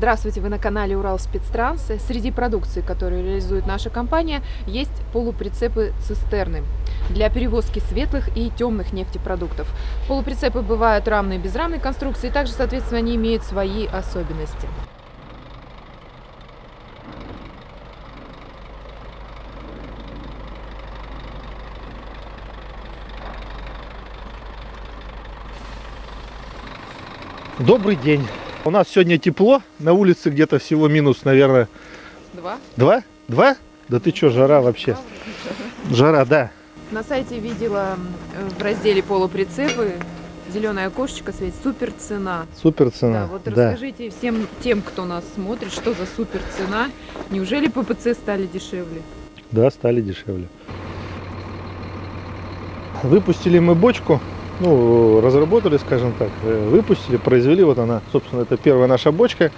Здравствуйте, вы на канале Урал Спецтранс. Среди продукции, которую реализует наша компания, есть полуприцепы-цистерны для перевозки светлых и темных нефтепродуктов. Полуприцепы бывают рамные и безрамные конструкции, также, соответственно, они имеют свои особенности. Добрый день! У нас сегодня тепло, на улице где-то всего минус, наверное... Два? Да ты чё, жара вообще? Жара, да. На сайте видела в разделе полуприцепы зеленое окошечко светит. Супер цена. Супер цена. Да, вот расскажите всем тем, кто нас смотрит, что за супер цена. Неужели ППЦ стали дешевле? Да, стали дешевле. Выпустили мы бочку. Ну, разработали, скажем так, выпустили, произвели. Вот она, собственно, это первая наша бочка,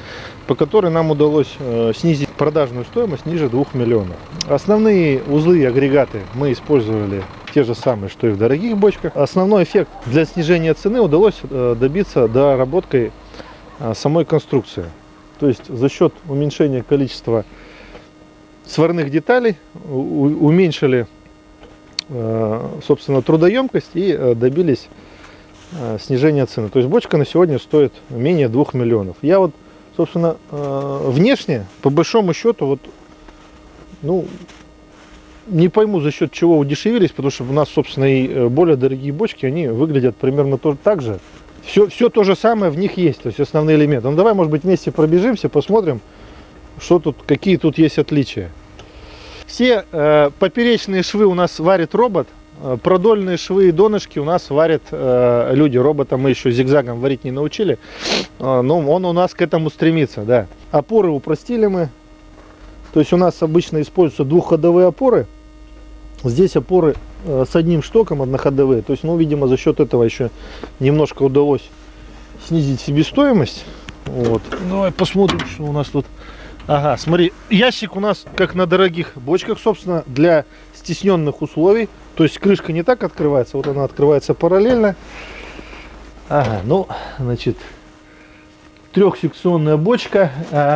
по которой нам удалось снизить продажную стоимость ниже 2 миллионов. Основные узлы и агрегаты мы использовали те же самые, что и в дорогих бочках. Основной эффект для снижения цены удалось добиться доработкой самой конструкции. То есть за счет уменьшения количества сварных деталей уменьшили, собственно, трудоемкость и добились снижения цены. То есть бочка на сегодня стоит менее 2 миллионов. Я вот, собственно, внешне, по большому счету, вот, ну, не пойму, за счет чего удешевились, потому что у нас, собственно, и более дорогие бочки, они выглядят примерно так же. Все то же самое в них есть, то есть основные элементы. Ну, давай, может быть, вместе пробежимся, посмотрим, что тут, какие тут есть отличия. Все поперечные швы у нас варит робот, продольные швы и донышки у нас варят люди. Робота мы еще зигзагом варить не научили, но он у нас к этому стремится, да. Опоры упростили мы, то есть у нас обычно используются двухходовые опоры, здесь опоры с одним штоком одноходовые, то есть, ну, видимо, за счет этого еще немножко удалось снизить себестоимость. Вот. Давай посмотрим, что у нас тут. Ага, смотри, ящик у нас, как на дорогих бочках, собственно, для стесненных условий. То есть крышка не так открывается, вот она открывается параллельно. Ага, ну, значит, трехсекционная бочка.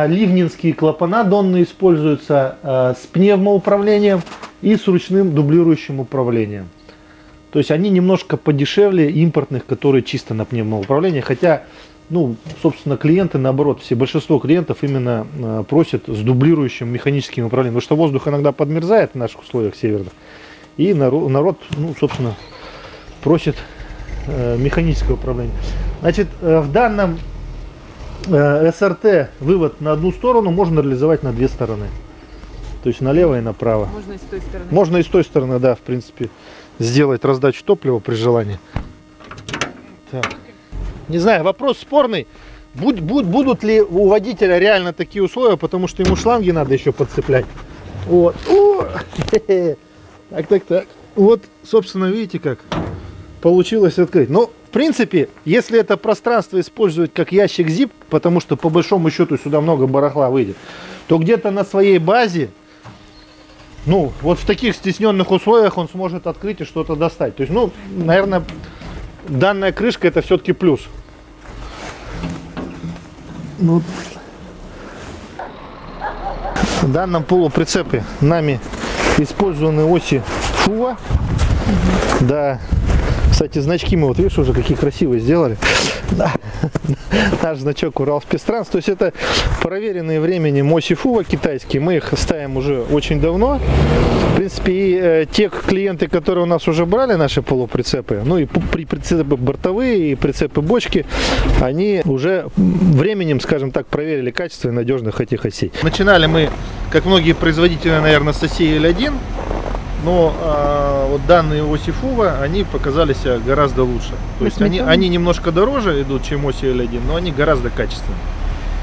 Ливнинские клапана донные используются с пневмоуправлением и с ручным дублирующим управлением. То есть они немножко подешевле импортных, которые чисто на пневмоуправлении, хотя... Ну, собственно, клиенты, наоборот, большинство клиентов именно просят с дублирующим механическим управлением, потому что воздух иногда подмерзает в наших условиях северных, и народ, ну, собственно, просит механическое управление. Значит, в данном СРТ вывод на одну сторону можно реализовать на две стороны, то есть налево и направо. Можно и с той стороны. Можно и с той стороны, да, в принципе, сделать раздачу топлива при желании. Так. Не знаю, вопрос спорный, будут ли у водителя реально такие условия, потому что ему шланги надо еще подцеплять. Вот. Так. Вот, собственно, видите, как получилось открыть. Но, в принципе, если это пространство использовать как ящик zip, потому что, по большому счету, сюда много барахла выйдет, то где-то на своей базе, ну, вот в таких стесненных условиях он сможет открыть и что-то достать. То есть, ну, наверное... Данная крышка — это все-таки плюс. Ну. В данном полуприцепе нами использованы оси FUWA. Да. Кстати, значки мы, вот видишь, уже какие красивые сделали. Да. Наш значок Урал Спецтранс. То есть это проверенные временем оси FUWA китайские. Мы их ставим уже очень давно. В принципе, и те клиенты, которые у нас уже брали наши полуприцепы, ну и прицепы бортовые, и прицепы бочки, они уже временем, скажем так, проверили качество и надежных этих осей. Начинали мы, как многие производители, наверное, с осей L1, но вот данные оси FUWA, они показались гораздо лучше. То есть они немножко дороже идут, чем оси L1, но они гораздо качественнее.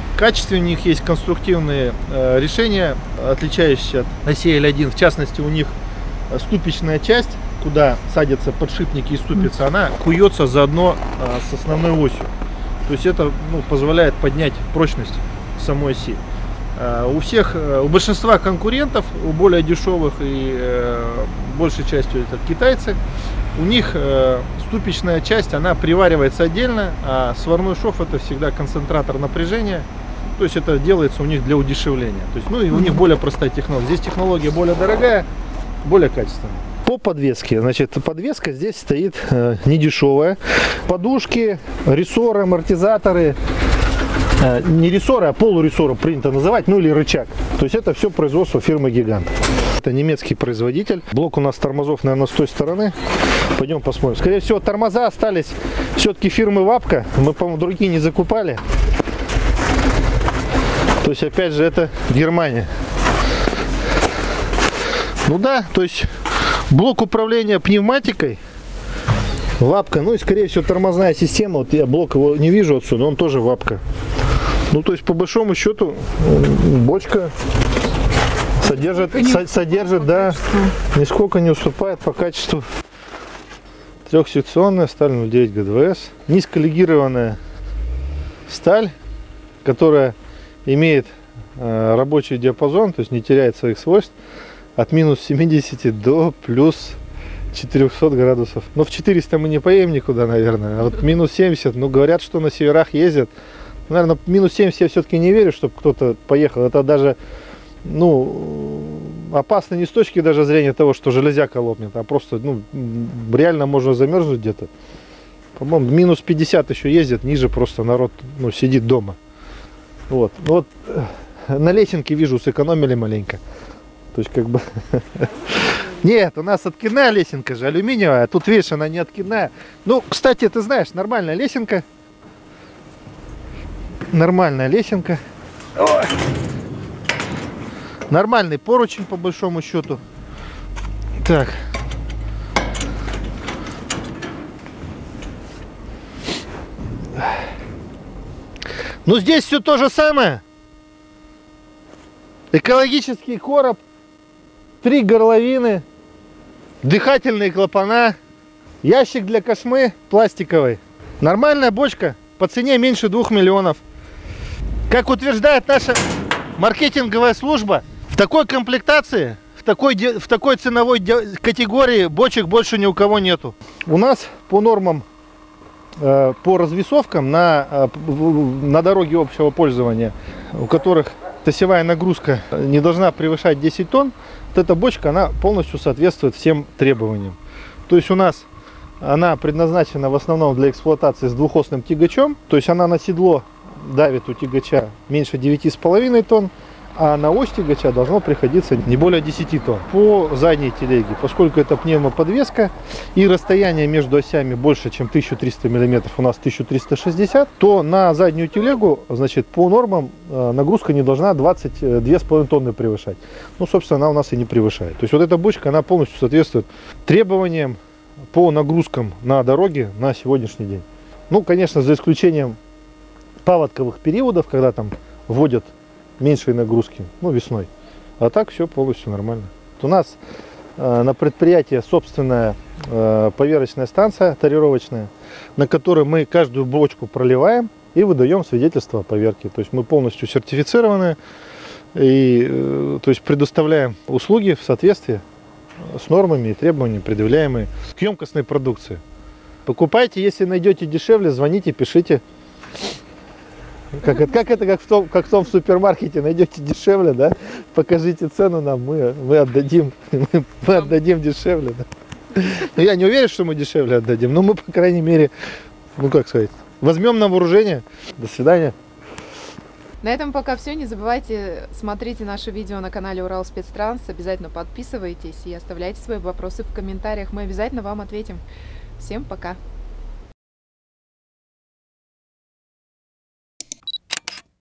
В качестве у них есть конструктивные решения, отличающиеся от оси L1. В частности, у них ступичная часть, куда садятся подшипники и ступица, она куется заодно с основной осью. То есть это, ну, позволяет поднять прочность самой оси. У большинства конкурентов, у более дешевых и большей частью это китайцы, у них ступичная часть, она приваривается отдельно, а сварной шов — это всегда концентратор напряжения. То есть это делается у них для удешевления. То есть, ну и у них более простая технология. Здесь технология более дорогая, более качественная. По подвеске, значит, подвеска здесь стоит недешевая. Подушки, рессоры, амортизаторы. Не рессоры, а полурессоры принято называть, ну или рычаг. То есть это все производство фирмы Гигант. Это немецкий производитель. Блок у нас тормозов, наверное, с той стороны. Пойдем посмотрим. Скорее всего, тормоза остались все-таки фирмы WABCO. Мы, по-моему, другие не закупали. То есть, опять же, это Германия. Ну да, то есть блок управления пневматикой, WABCO, ну и, скорее всего, тормозная система. Вот я блок его не вижу отсюда, он тоже WABCO. Ну, то есть, по большому счету, бочка содержит, да, нисколько не уступает по качеству. Трехсекционная сталь 09ГВС. Низколегированная сталь, которая имеет рабочий диапазон, то есть не теряет своих свойств, от минус 70 до плюс 400 градусов. Но в 400 мы не поедем никуда, наверное. А вот минус 70, ну, говорят, что на северах ездят. Наверное, минус 70 я все-таки не верю, чтобы кто-то поехал. Это даже, ну, опасно не с точки даже зрения того, что железяка лопнет, а просто, ну, реально можно замерзнуть где-то. По-моему, минус 50 еще ездят, ниже просто народ, ну, сидит дома. Вот, вот на лесенке, вижу, сэкономили маленько. То есть, как бы... Нет, у нас откидная лесенка же, алюминиевая, а тут, видишь, она не откидная. Ну, кстати, ты знаешь, нормальная лесенка. Нормальная лесенка. Ой. Нормальный поручень, по большому счету. Так. Ну, здесь все то же самое. Экологический короб, 3 горловины, дыхательные клапана, ящик для кошмы пластиковый. Нормальная бочка, по цене меньше 2 миллионов. Как утверждает наша маркетинговая служба, в такой комплектации, в такой ценовой категории бочек больше ни у кого нету. У нас по нормам, по развесовкам на дороге общего пользования, у которых осевая нагрузка не должна превышать 10 тонн, вот эта бочка, она полностью соответствует всем требованиям. То есть у нас она предназначена в основном для эксплуатации с двухосным тягачом, то есть она на седло давит у тягача меньше 9,5 тонн, а на ось тягача должно приходиться не более 10 тонн. По задней телеге, поскольку это пневмоподвеска и расстояние между осями больше, чем 1300 мм, у нас 1360, то на заднюю телегу, значит, по нормам нагрузка не должна 22,5 тонны превышать. Ну, собственно, она у нас и не превышает. То есть вот эта бочка, она полностью соответствует требованиям по нагрузкам на дороге на сегодняшний день. Ну, конечно, за исключением паводковых периодов, когда там вводят меньшие нагрузки, ну, весной. А так все полностью нормально. У нас на предприятии собственная поверочная станция тарировочная, на которой мы каждую бочку проливаем и выдаем свидетельство о поверке. То есть мы полностью сертифицированы и то есть предоставляем услуги в соответствии с нормами и требованиями, предъявляемые к емкостной продукции. Покупайте, если найдете дешевле, звоните, пишите. Как в том супермаркете, найдете дешевле, да? Покажите цену нам, мы отдадим дешевле. Да? Но я не уверен, что мы дешевле отдадим, но мы, по крайней мере, ну как сказать, возьмем на вооружение. До свидания. На этом пока все. Не забывайте, смотрите наше видео на канале Урал Спецтранс. Обязательно подписывайтесь и оставляйте свои вопросы в комментариях. Мы обязательно вам ответим. Всем пока.